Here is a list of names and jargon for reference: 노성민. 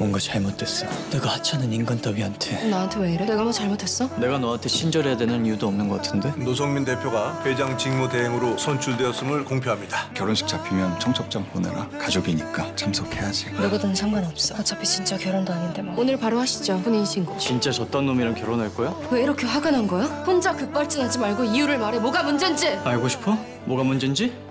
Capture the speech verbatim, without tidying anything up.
뭔가 잘못됐어. 내가 하찮은 인간 따위한테. 나한테 왜 이래? 내가 뭐 잘못했어? 내가 너한테 친절해야 되는 이유도 없는 것 같은데? 노성민 대표가 회장 직무 대행으로 선출되었음을 공표합니다. 결혼식 잡히면 청첩장 보내라. 가족이니까 참석해야지. 누구든 상관없어. 어차피 진짜 결혼도 아닌데 뭐. 오늘 바로 하시죠. 혼인신고. 진짜 저딴 놈이랑 결혼할 거야? 왜 이렇게 화가 난 거야? 혼자 급발진하지 말고 이유를 말해. 뭐가 문제인지. 알고 싶어? 뭐가 문제인지?